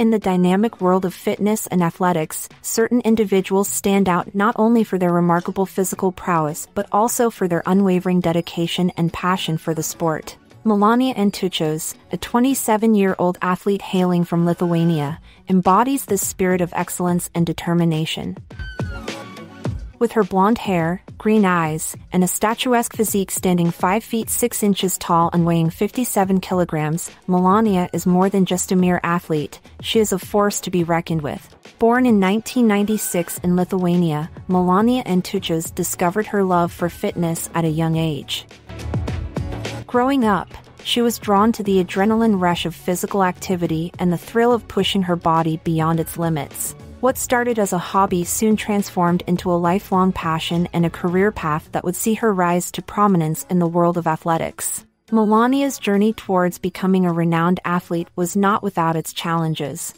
In the dynamic world of fitness and athletics, certain individuals stand out not only for their remarkable physical prowess but also for their unwavering dedication and passion for the sport. Melania Antuchas, a 27-year-old athlete hailing from Lithuania, embodies this spirit of excellence and determination. With her blonde hair, green eyes, and a statuesque physique standing 5 feet 6 inches tall and weighing 57 kilograms, Melania is more than just a mere athlete, she is a force to be reckoned with. Born in 1996 in Lithuania, Melania Antuchas discovered her love for fitness at a young age. Growing up, she was drawn to the adrenaline rush of physical activity and the thrill of pushing her body beyond its limits. What started as a hobby soon transformed into a lifelong passion and a career path that would see her rise to prominence in the world of athletics. Melania's journey towards becoming a renowned athlete was not without its challenges.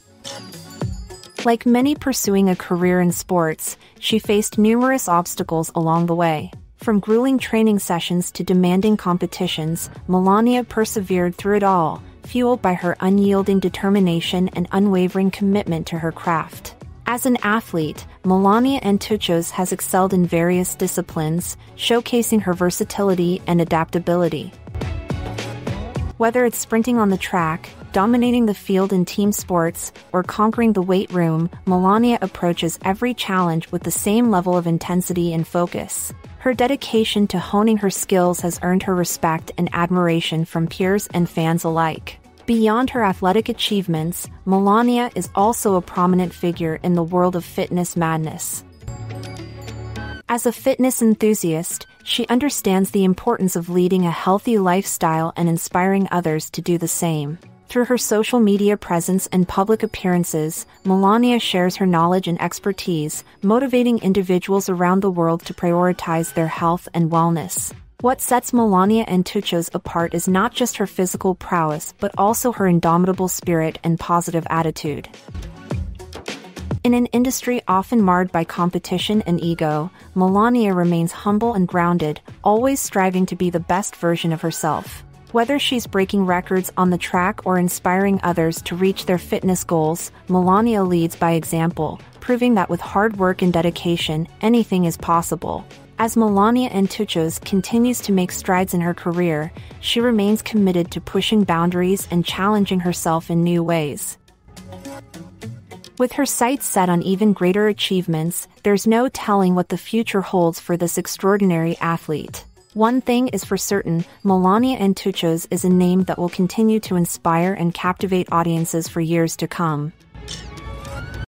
Like many pursuing a career in sports, she faced numerous obstacles along the way. From grueling training sessions to demanding competitions, Melania persevered through it all, fueled by her unyielding determination and unwavering commitment to her craft. As an athlete, Melania Antuchas has excelled in various disciplines, showcasing her versatility and adaptability. Whether it's sprinting on the track, dominating the field in team sports, or conquering the weight room, Melania approaches every challenge with the same level of intensity and focus. Her dedication to honing her skills has earned her respect and admiration from peers and fans alike. Beyond her athletic achievements, Melania is also a prominent figure in the world of fitness madness. As a fitness enthusiast, she understands the importance of leading a healthy lifestyle and inspiring others to do the same. Through her social media presence and public appearances, Melania shares her knowledge and expertise, motivating individuals around the world to prioritize their health and wellness. What sets Melania Antuchas apart is not just her physical prowess but also her indomitable spirit and positive attitude. In an industry often marred by competition and ego, Melania remains humble and grounded, always striving to be the best version of herself. Whether she's breaking records on the track or inspiring others to reach their fitness goals, Melania leads by example, proving that with hard work and dedication, anything is possible. As Melania Antuchas continues to make strides in her career, she remains committed to pushing boundaries and challenging herself in new ways. With her sights set on even greater achievements, there's no telling what the future holds for this extraordinary athlete. One thing is for certain, Melania Antuchas is a name that will continue to inspire and captivate audiences for years to come.